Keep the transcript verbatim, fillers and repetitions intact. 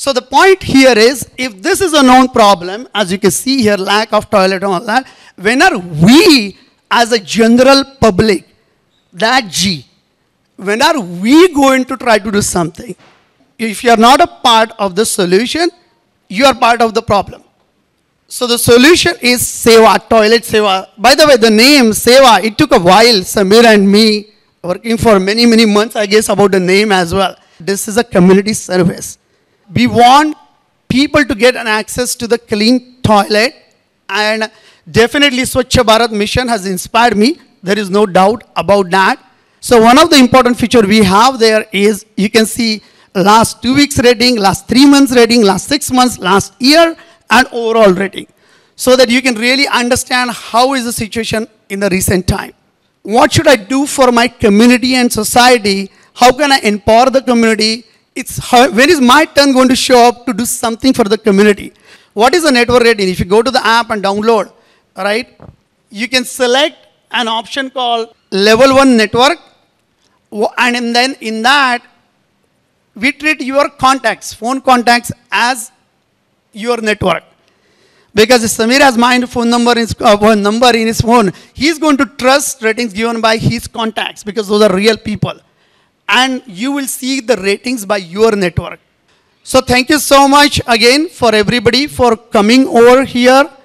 So the point here is, if this is a known problem, as you can see here, lack of toilet and all that, when are we as a general public, that G, when are we going to try to do something? If you are not a part of the solution, you are part of the problem. So the solution is Seva, toilet Seva. By the way, the name Seva, it took a while, Samir and me working for many, many months, I guess, about the name as well. This is a community service. We want people to get an access to the clean toilet, and definitely Swachh Bharat mission has inspired me. There is no doubt about that. So one of the important features we have there is, you can see last two weeks rating, last three months rating, last six months, last year, and overall rating, so that you can really understand how is the situation in the recent time. What should I do for my community and society? How can I empower the community? It's how, when is my turn going to show up to do something for the community? What is the network rating? If you go to the app and download, right, you can select an option called level one network, and then in that, we treat your contacts, phone contacts, as your network. Because Samir has my phone number, is, uh, number in his phone, he's going to trust ratings given by his contacts, because those are real people. And you will see the ratings by your network. So thank you so much again for everybody for coming over here.